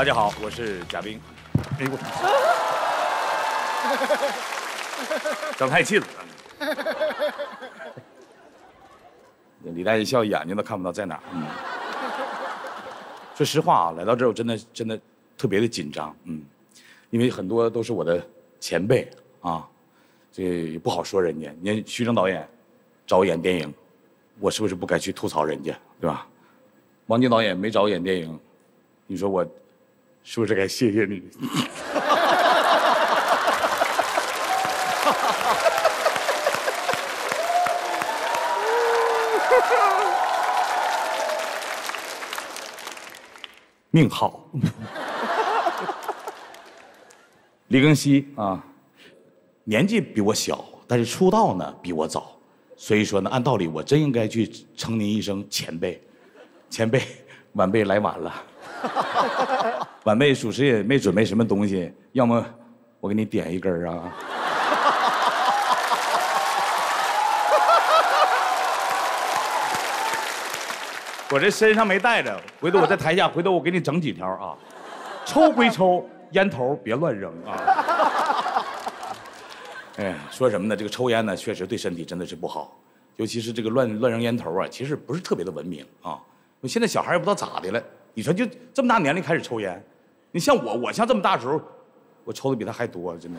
大家好，我是贾冰。哎呦，整太近了。李诞一笑，眼睛都看不到在哪儿。嗯。说实话啊，来到这儿我真的特别的紧张，嗯，因为很多都是我的前辈啊，这也不好说人家。你看徐峥导演找我演电影，我是不是不该去吐槽人家，对吧？王晶导演没找我演电影，你说我是不是该谢谢你？命好，李庚希啊，年纪比我小，但是出道呢比我早，所以说呢，按道理我真应该去称您一声前辈，前辈，晚辈来晚了，晚辈属实也没准备什么东西，要么我给你点一根啊。我这身上没带着，回头我在台下，回头我给你整几条啊。抽归抽，烟头别乱扔啊。哎呀，说什么呢？这个抽烟呢，确实对身体真的是不好，尤其是这个乱扔烟头啊，其实不是特别的文明啊。我现在小孩也不知道咋的了，你说就这么大年龄开始抽烟，你像我像这么大时候，我抽的比他还多，真的。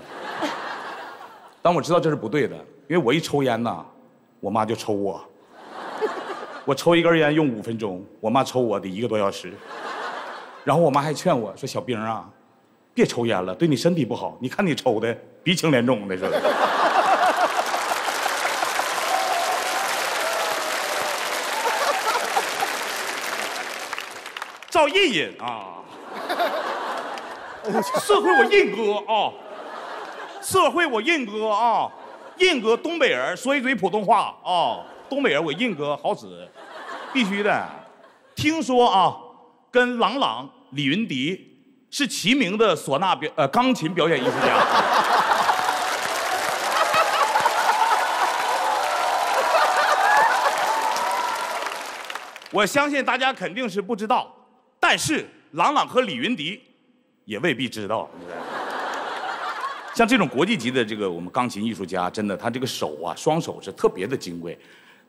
但我知道这是不对的，因为我一抽烟呐，我妈就抽我。我抽一根烟用5分钟，我妈抽我得1个多小时，然后我妈还劝我说：“小兵啊，别抽烟了，对你身体不好。你看你抽的鼻青脸肿的似的。”赵印印啊，社会我印哥啊，社会我印哥啊，印哥东北人说一嘴普通话啊。东北人，我印哥好使，必须的。听说啊，跟郎朗、李云迪是齐名的钢琴表演艺术家。我相信大家肯定是不知道，但是郎朗和李云迪也未必知道。像这种国际级的这个我们钢琴艺术家，真的他这个手啊，双手是特别的金贵。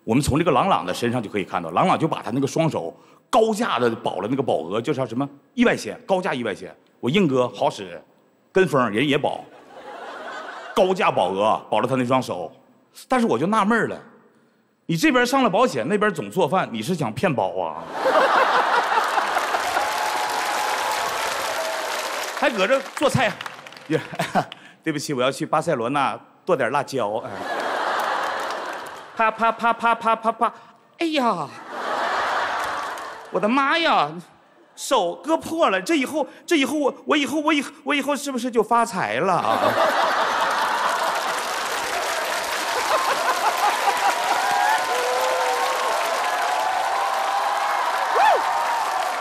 我们从这个郎朗的身上就可以看到，郎朗就把他那个双手高价的保了那个保额，就叫什么意外险，高价意外险。我硬哥好使，跟风人也保，高价保额保了他那双手。但是我就纳闷了，你这边上了保险，那边总做饭，你是想骗保啊？还搁这做菜，对不起，我要去巴塞罗那剁点辣椒。啪啪啪啪啪啪啪！哎呀，我的妈呀，手割破了！这以后我以后是不是就发财了啊？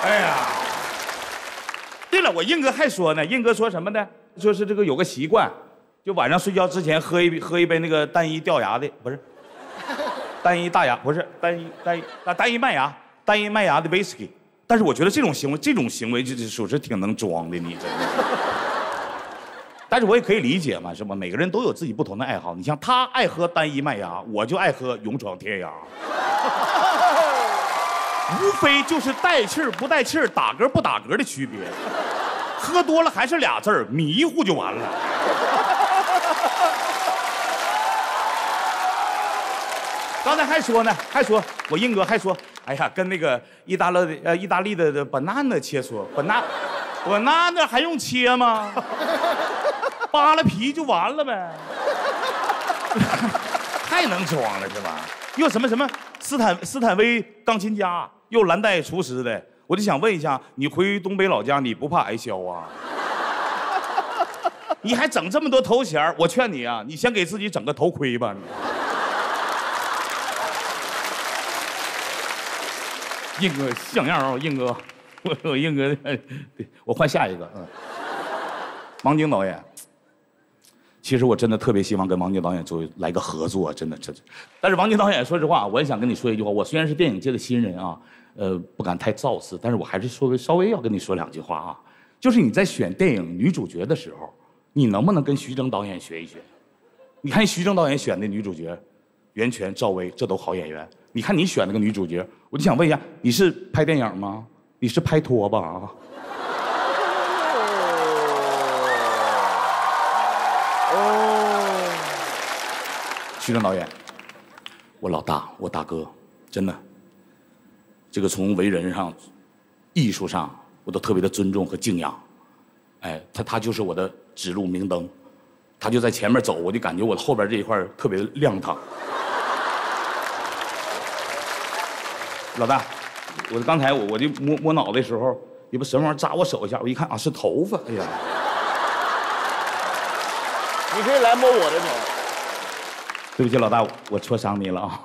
哎呀，对了，我硬哥还说呢，硬哥说什么呢？说是这个有个习惯，就晚上睡觉之前喝一杯那个单一掉牙的，不是。单一大牙不是单一麦芽的 whisky， 但是我觉得这种行为就是属实挺能装的，你真的。但是我也可以理解嘛，是吧？每个人都有自己不同的爱好。你像他爱喝单一麦芽，我就爱喝勇闯天涯，无非就是带气儿不带气儿、打嗝不打嗝的区别。喝多了还是俩字儿，迷糊就完了。刚才还说呢，我英哥还说，哎呀，跟那个意大利的 banana 切磋 ，banana 还用切吗？扒了皮就完了呗。太能装了是吧？又什么斯坦威钢琴家，又蓝带厨师的，我就想问一下，你回东北老家你不怕挨削啊？你还整这么多头衔，我劝你啊，你先给自己整个头盔吧。硬哥像样啊，硬哥，我硬哥，对，我换下一个。嗯，王晶导演，其实我真的特别希望跟王晶导演来个合作，真的。但是王晶导演，说实话，我也想跟你说一句话。我虽然是电影界的新人啊，不敢太造次，但是我还是稍微要跟你说两句话啊。就是你在选电影女主角的时候，你能不能跟徐峥导演学一学？你看徐峥导演选的女主角，袁泉、赵薇，这都好演员。你看你选了个女主角，我就想问一下，你是拍电影吗？你是拍拖吧？啊？ 徐峥导演，我老大，我大哥，真的，这个从为人上、艺术上，我都特别的尊重和敬仰。哎，他就是我的指路明灯，他就在前面走，我就感觉我后边这一块特别亮堂。老大，我刚才我就摸脑袋的时候，也不什么玩意扎我手一下，我一看啊是头发，哎呀！你可以来摸我的头。 对不起，老大，我戳伤你了啊！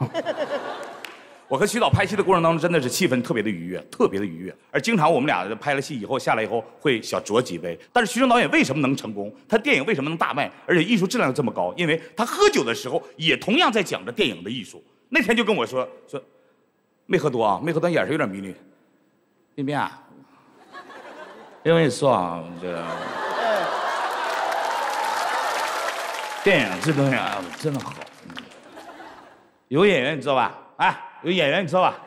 我和徐导拍戏的过程当中，真的是气氛特别的愉悦，特别的愉悦。而经常我们俩拍了戏以后下来以后，会小酌几杯。但是徐峥导演为什么能成功？他电影为什么能大卖？而且艺术质量这么高？因为他喝酒的时候也同样在讲着电影的艺术。那天就跟我说，没喝多啊，没喝多，眼神有点迷离。冰冰啊，因为你说啊，这。 电影这东西啊，真的好。有演员你知道吧？哎，有演员你知道吧？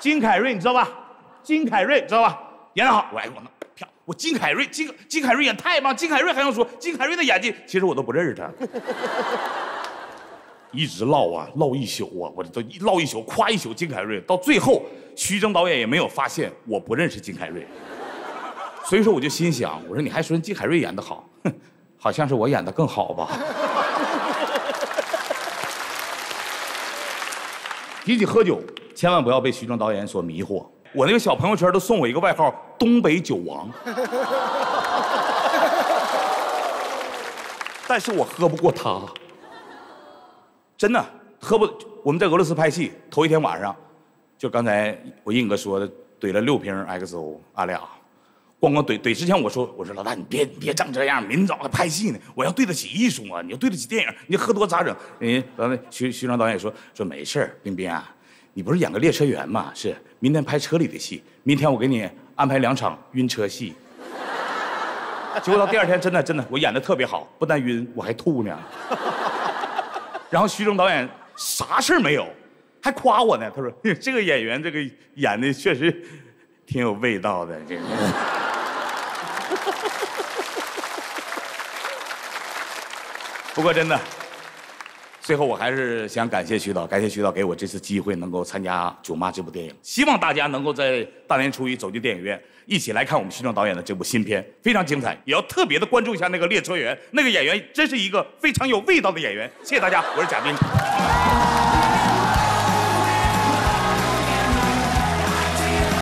金凯瑞你知道吧？金凯瑞知道吧？演得好，我爱我呢。漂，我金凯瑞演太棒，金凯瑞还用说？金凯瑞的演技，其实我都不认识他。一直唠啊，唠一宿啊，我都唠一宿，夸一宿金凯瑞，到最后徐峥导演也没有发现我不认识金凯瑞，所以说我就心想，我说你还说金凯瑞演得好，哼。 好像是我演的更好吧。提起喝酒，千万不要被徐峥导演所迷惑。我那个小朋友圈都送我一个外号“东北酒王”，但是我喝不过他，真的喝不。我们在俄罗斯拍戏，头一天晚上，就刚才我硬哥说的，怼了6瓶 XO， 俺俩。 光光怼之前，我说老大你别长这样，明早还拍戏呢。我要对得起艺术啊，你要对得起电影，你喝多咋整？人老大徐峥导演说没事儿，冰冰啊，你不是演个列车员吗？是明天拍车里的戏，明天我给你安排2场晕车戏。结果到第二天真的我演的特别好，不但晕我还吐呢。然后徐峥导演啥事儿没有，还夸我呢。他说这个演员这个演的确实挺有味道的，这个。不过真的，最后我还是想感谢徐导，感谢徐导给我这次机会能够参加《囧妈》这部电影。希望大家能够在大年初一走进电影院，一起来看我们徐峥导演的这部新片，非常精彩。也要特别的关注一下那个列车员，那个演员真是一个非常有味道的演员。谢谢大家，我是贾冰。